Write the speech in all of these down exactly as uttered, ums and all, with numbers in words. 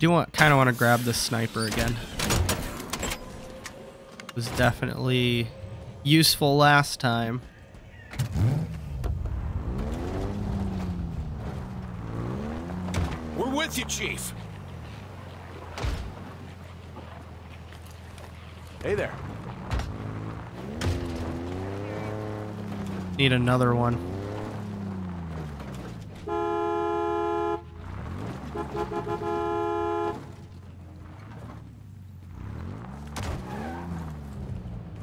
do want kind of want to grab this sniper again. It was definitely useful last time. We're with you, Chief. Hey there. Need another one.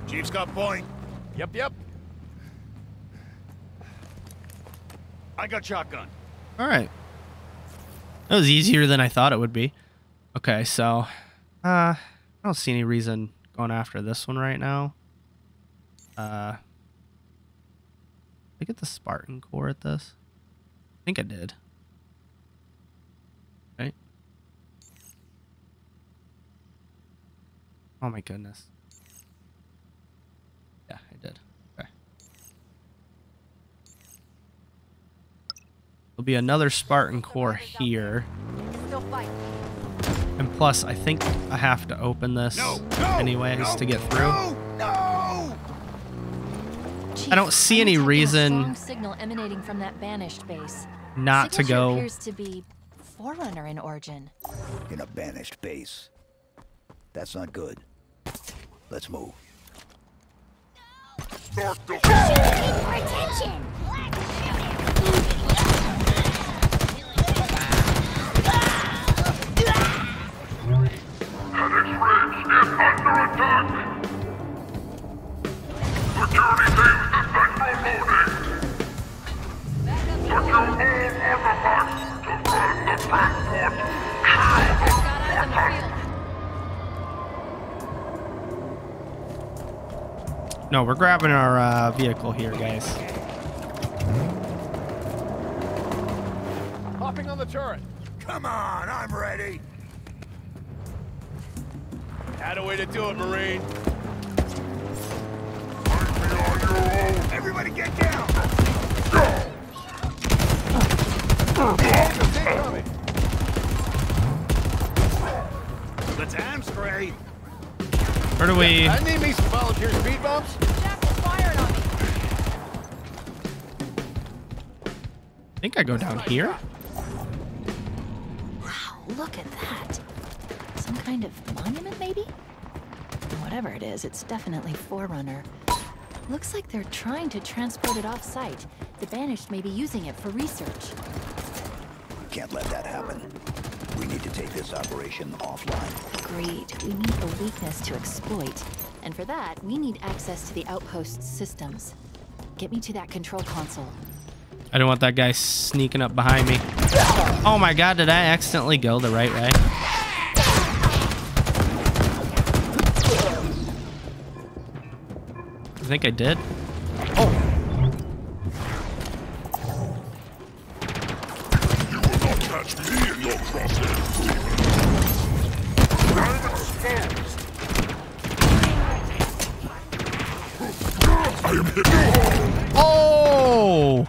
Chief's got point. Yep, yep. I got shotgun. All right. That was easier than I thought it would be. Okay, so uh, I don't see any reason going after this one right now. Uh, did I get the Spartan core at this? I think I did. Right? Oh my goodness. Yeah, I did. Okay. There'll be another Spartan core here. Still fight. And plus, I think I have to open this no, no, anyways no, to get through. No, no. I don't see any reason signal emanating from that Banished base. Not signature to go. Appears to be Forerunner in origin. In a Banished base. That's not good. Let's move. No. Keep our attention. Annex Ridge is under attack. Security teams disable loading. Secure all artifacts to burn the transport. Kill the portal. No, we're grabbing our uh, vehicle here, guys. Hopping on the turret. Come on, I'm ready. Had a way to do it, Marine. Everybody get down! Go! Let's am spray! Where do we... I need me some volunteer speed bumps. Jack was firing on me. I think I go down here. Wow, look at that. Some kind of monument, maybe? Whatever it is, it's definitely Forerunner. Looks like they're trying to transport it off-site. The Banished may be using it for research. Can't let that happen. We need to take this operation offline. Agreed. We need a weakness to exploit. And for that, we need access to the outpost's systems. Get me to that control console. I don't want that guy sneaking up behind me. Oh my god, did I accidentally go the right way? I think I did. Oh! You will not catch me in your crosshairs. I'm exposed. I am hit. Oh!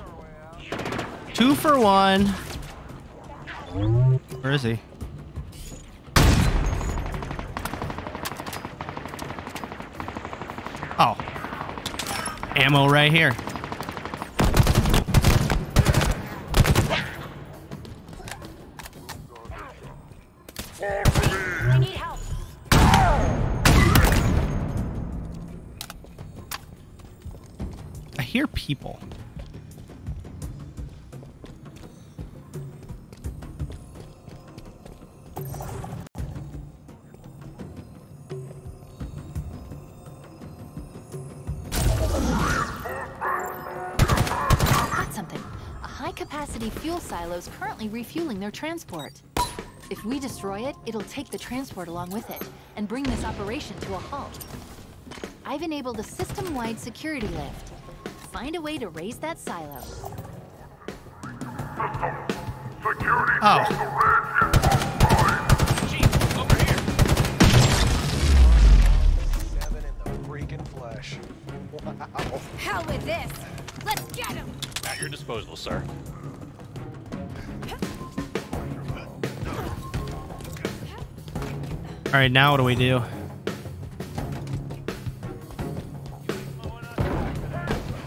Two for one. Where is he? Oh. Ammo right here. We need help. I hear people. Silos currently refueling their transport. If we destroy it, it'll take the transport along with it and bring this operation to a halt. I've enabled a system-wide security lift. Find a way to raise that silo. Oh. Chief, over here. Seven in the freaking flesh. Wow. Hell with this. Let's get him. At your disposal, sir. All right, now what do we do?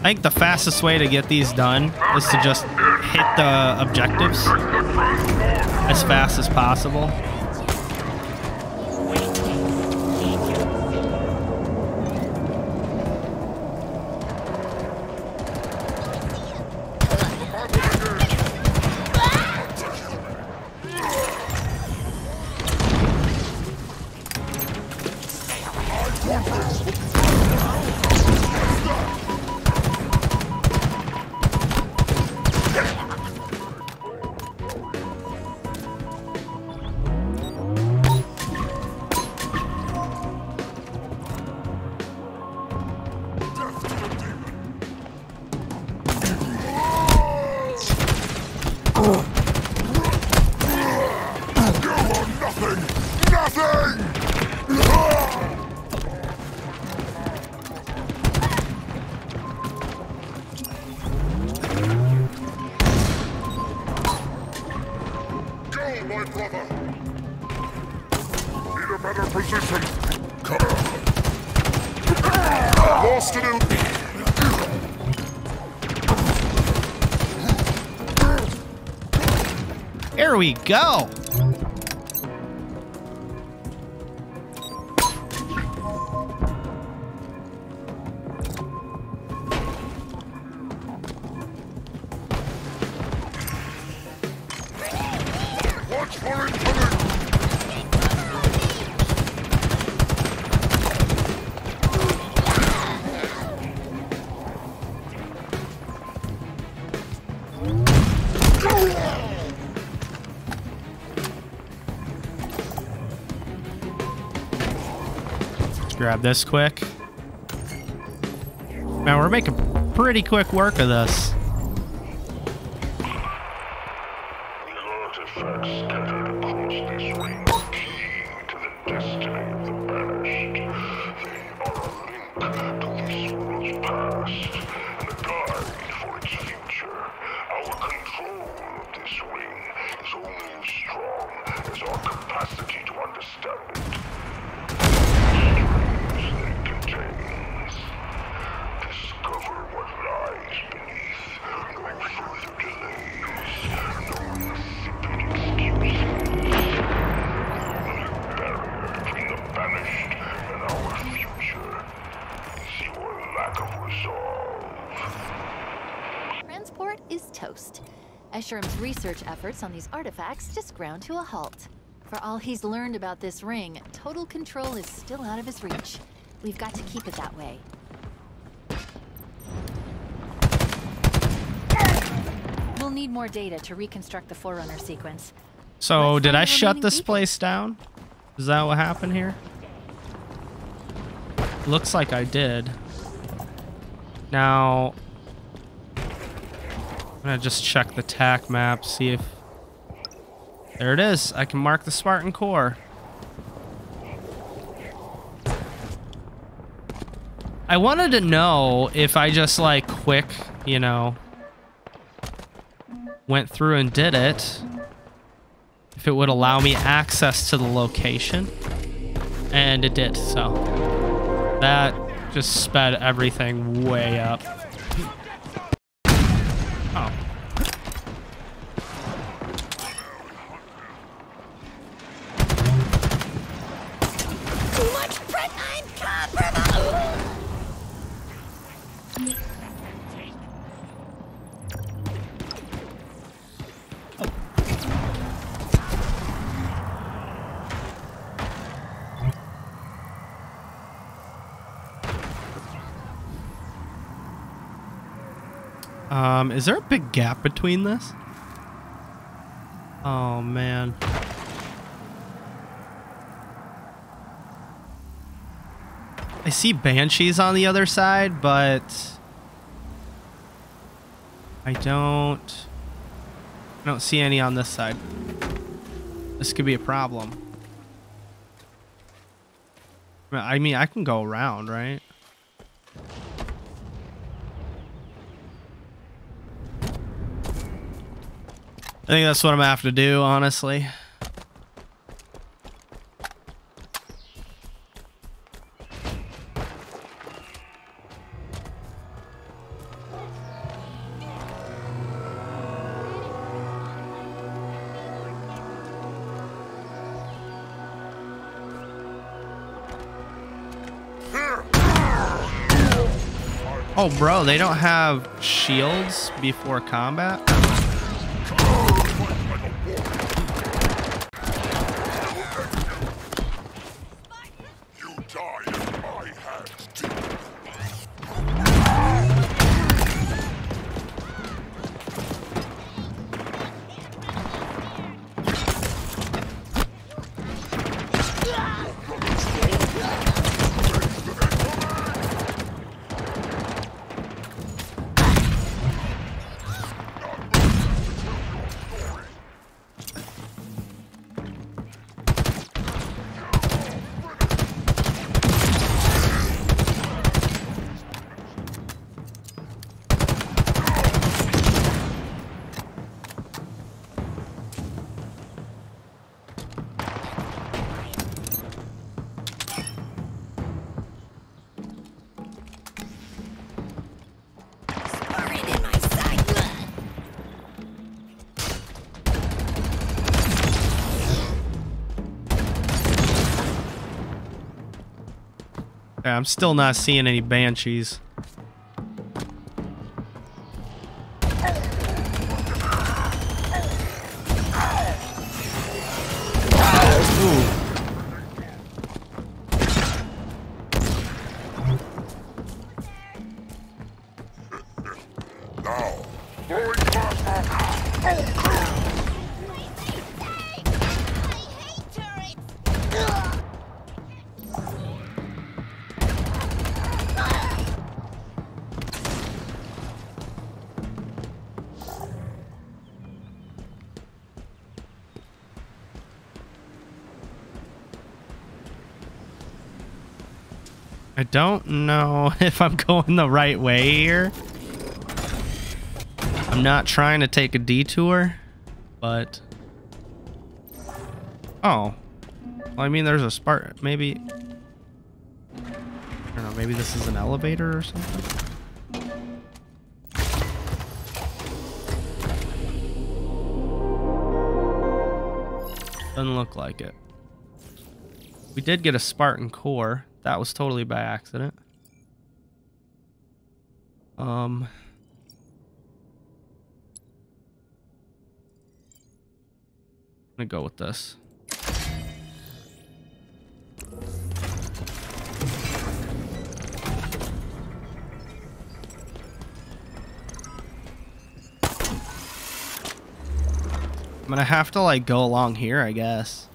I think the fastest way to get these done is to just hit the objectives as fast as possible. There we go. Grab this quick. Man, we're making pretty quick work of this. The artifacts scattered across this ring are key to the destiny of the Banished. They are a link to this world's past and a guide for its future. Our control of this ring is only as strong as our capacity to understand it. Esherum's research efforts on these artifacts just ground to a halt. For all he's learned about this ring, total control is still out of his reach. We've got to keep it that way. We'll need more data to reconstruct the Forerunner sequence. So, did I shut this place down? Is that what happened here? Looks like I did. Now... I'm gonna just check the T A C map, see if... There it is. I can mark the Spartan core. I wanted to know if I just, like, quick, you know, went through and did it, if it would allow me access to the location. And it did, so. That just sped everything way up. Um, is there a big gap between this? Oh, man. I see banshees on the other side, but I don't I don't see any on this side. This could be a problem. I mean, I can go around, right? I think that's what I'm gonna have to do, honestly. Oh, bro, they don't have shields before combat? Yeah, I'm still not seeing any banshees. I don't know if I'm going the right way here. I'm not trying to take a detour, but... Oh. Well, I mean, there's a Spartan. Maybe... I don't know, maybe this is an elevator or something? Doesn't look like it. We did get a Spartan core. That was totally by accident. Um. I'm gonna go with this. I'm gonna have to like go along here, I guess.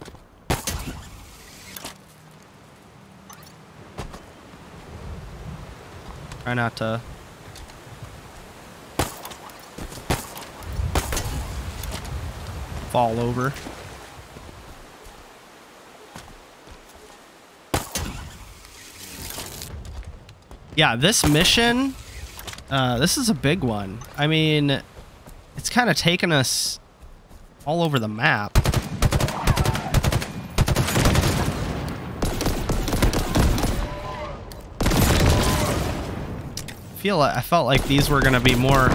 Try not to. Fall over. Yeah, this mission, uh, this is a big one. I mean, it's kind of taken us all over the map. I felt like these were gonna be more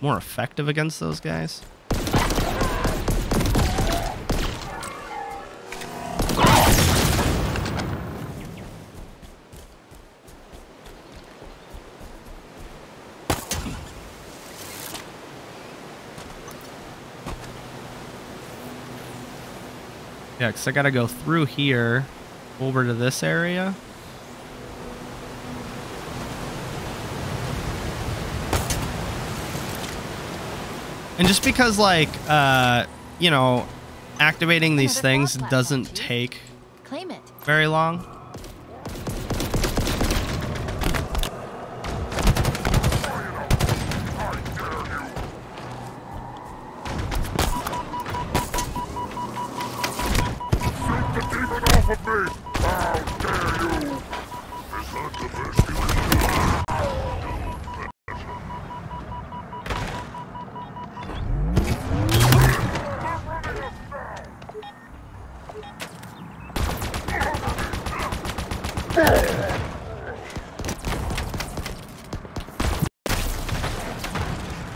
more effective against those guys. Yeah, because I gotta go through here. Over to this area. And just because, like, uh, you know, activating these things doesn't take very long.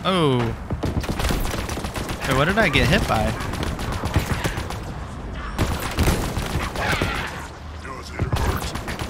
Oh. Wait, what did I get hit by? Does it hurt?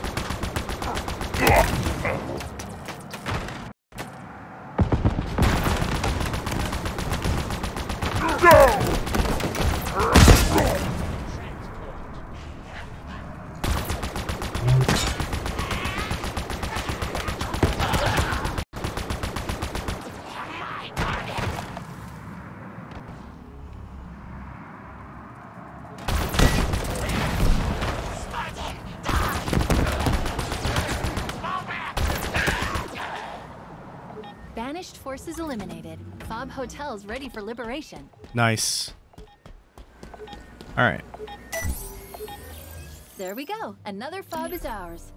forces eliminated. Fob Hotel's ready for liberation. Nice. All right. There we go. Another fob is ours.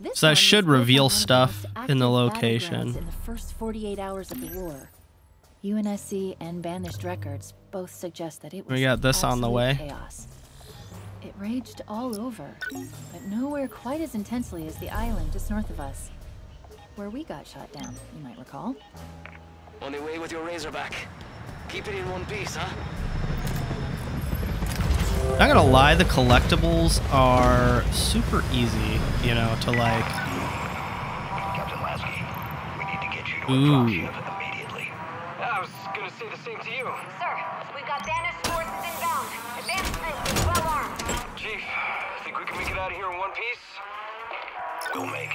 This so that should reveal stuff in the location. In the first forty-eight hours of the war, U N S C and Banished records both suggest that it was. We got this on the way. Chaos. It raged all over, but nowhere quite as intensely as the island just north of us, where we got shot down. You might recall. On your way with your Razorback. Keep it in one piece, huh? Not gonna lie, the collectibles are super easy, you know, to like. Captain Lasky, we need to get you to a dropship immediately. I was gonna say the same to you, sir. We've got Banished forces inbound. Advancement is well armed. Chief, I think we can make it out of here in one piece. We'll make.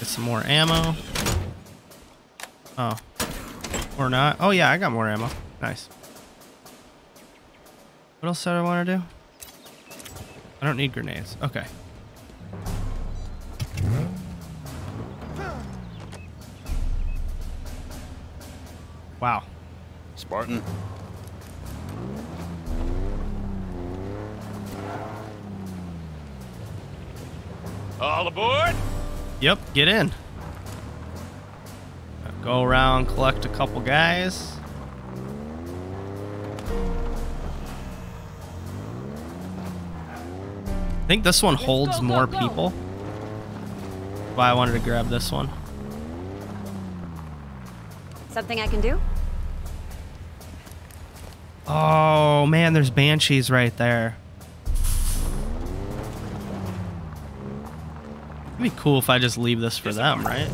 Get some more ammo. Oh. Or not. Oh, yeah, I got more ammo. Nice. What else did I want to do? I don't need grenades. Okay. Wow. Spartan. All aboard? Yep, get in. Go around, collect a couple guys. I think this one holds more people. That's why I wanted to grab this one. Something I can do? Oh man, there's banshees right there. It'd be cool if I just leave this for them, right?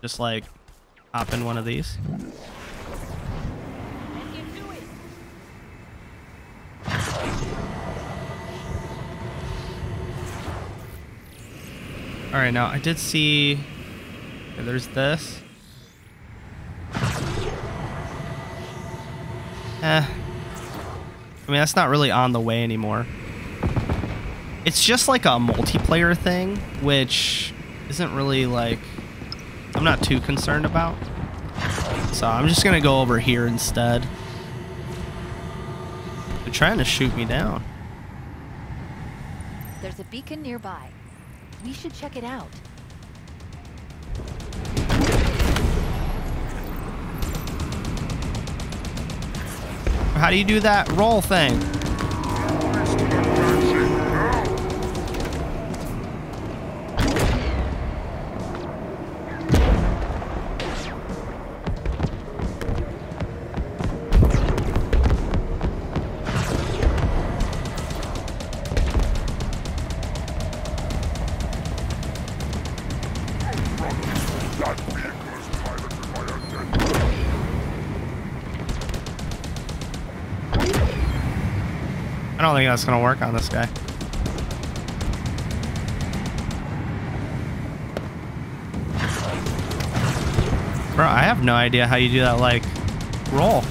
Just like hop in one of these. All right, now I did see okay, there's this. Eh. I mean, that's not really on the way anymore. It's just like a multiplayer thing, which isn't really like I'm not too concerned about. So I'm just gonna go over here instead. They're trying to shoot me down. There's a beacon nearby. We should check it out. How do you do that roll thing? I don't think that's gonna work on this guy. Bro, I have no idea how you do that, like, roll.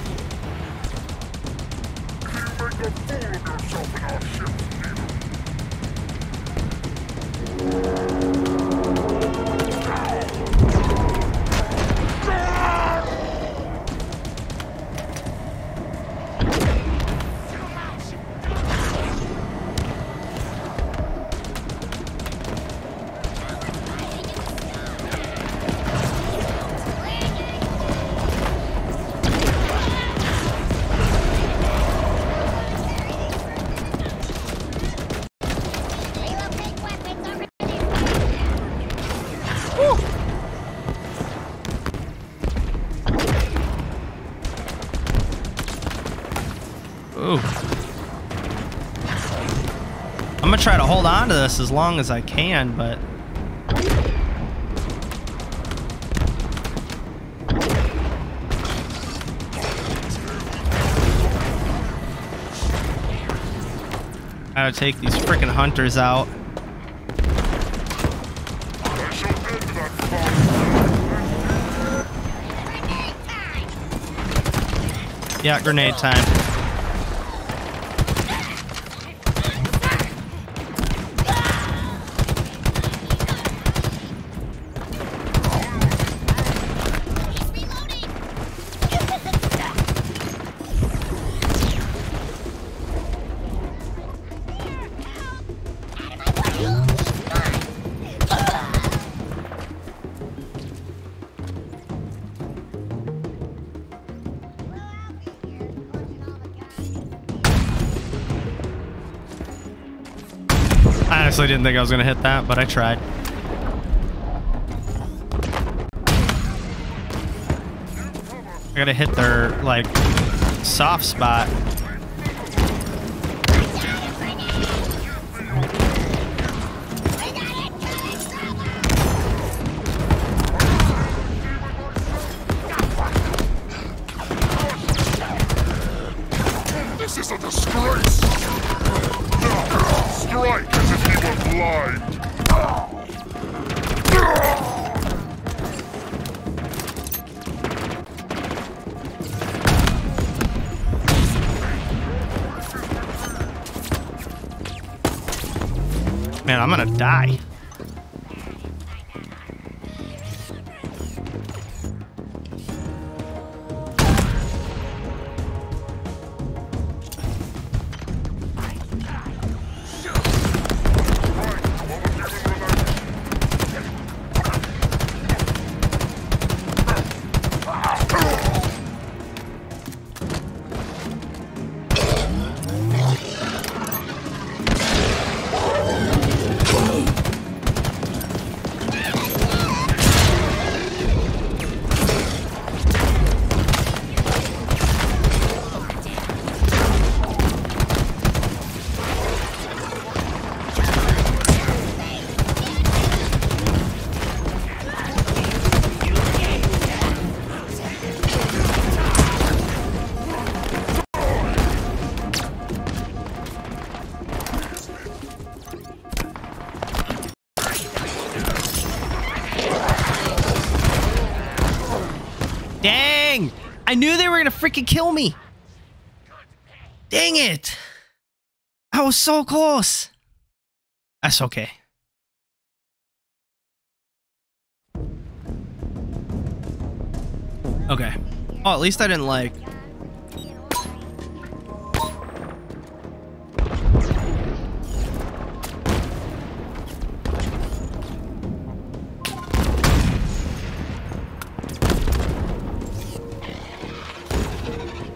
I'm gonna try to hold on to this as long as I can, but I gotta take these frickin' hunters out. Yeah, grenade time. honestly didn't think I was gonna hit that, but I tried. I gotta hit their, like, soft spot. Man, I'm gonna die. Dang! I knew they were gonna freaking kill me! Dang it! I was so close! That's okay. Okay. Oh, at least I didn't like...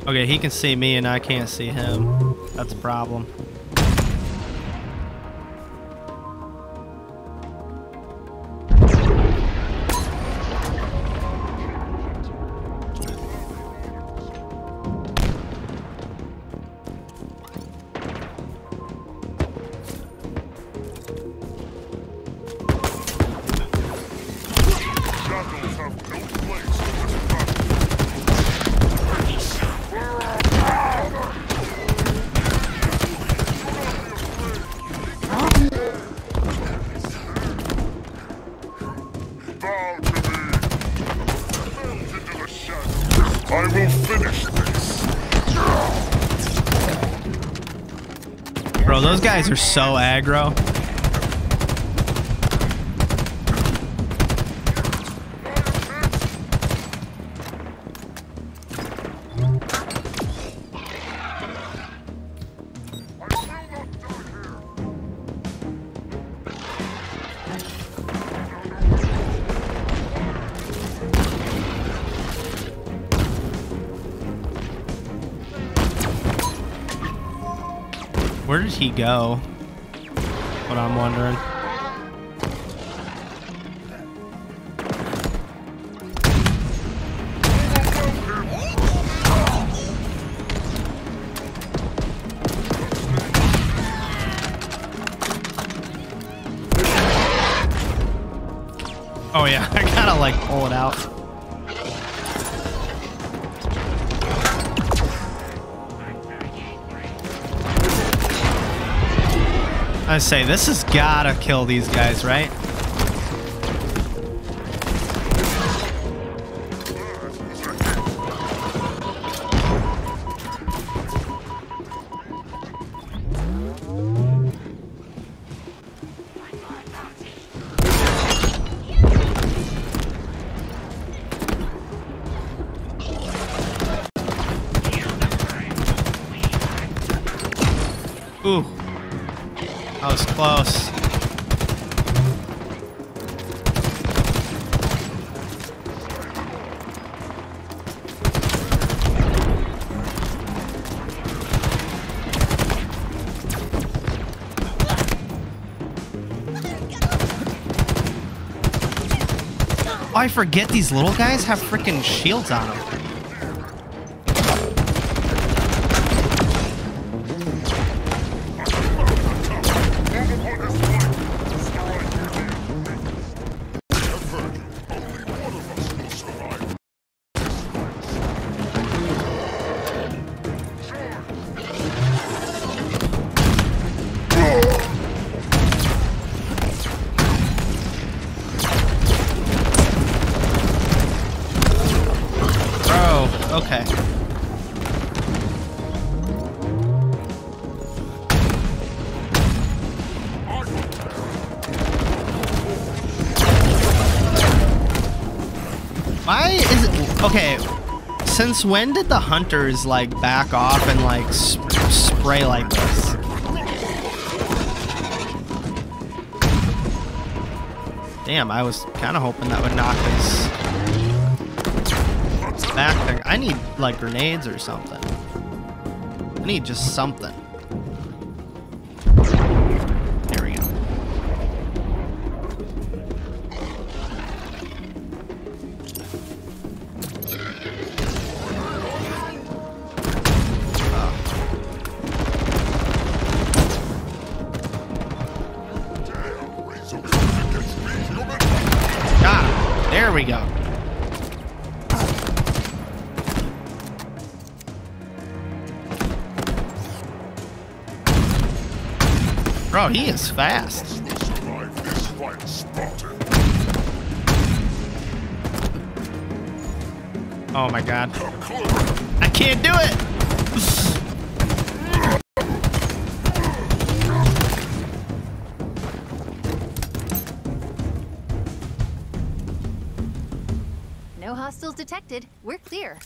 Okay, he can see me and I can't see him. That's a problem. Those guys are so aggro. Where did he go? What I'm wondering. Oh yeah, I gotta like pull it out. I say, this has gotta kill these guys, right? Ooh. I was close. Oh, I forget these little guys have freaking shields on them. Since when did the hunters like back off and like sp spray like this? Damn, I was kind of hoping that would knock his back thing. I need like grenades or something. I need just something. Bro, he is fast. Oh my god. I can't do it! No hostiles detected. We're clear.